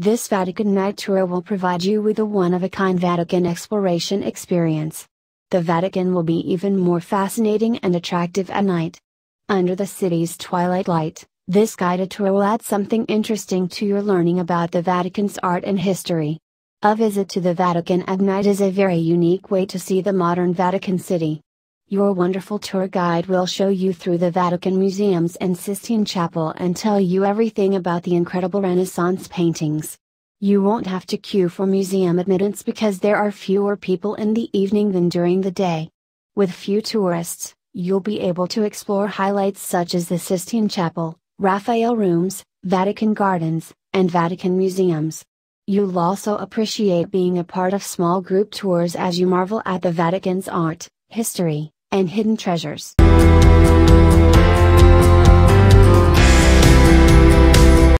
This Vatican night tour will provide you with a one-of-a-kind Vatican exploration experience. The Vatican will be even more fascinating and attractive at night. Under the city's twilight light, this guided tour will add something interesting to your learning about the Vatican's art and history. A visit to the Vatican at night is a very unique way to see the modern Vatican City. Your wonderful tour guide will show you through the Vatican Museums and Sistine Chapel and tell you everything about the incredible Renaissance paintings. You won't have to queue for museum admittance because there are fewer people in the evening than during the day. With few tourists, you'll be able to explore highlights such as the Sistine Chapel, Raphael Rooms, Vatican Gardens, and Vatican Museums. You'll also appreciate being a part of small group tours as you marvel at the Vatican's art, history, and hidden treasures.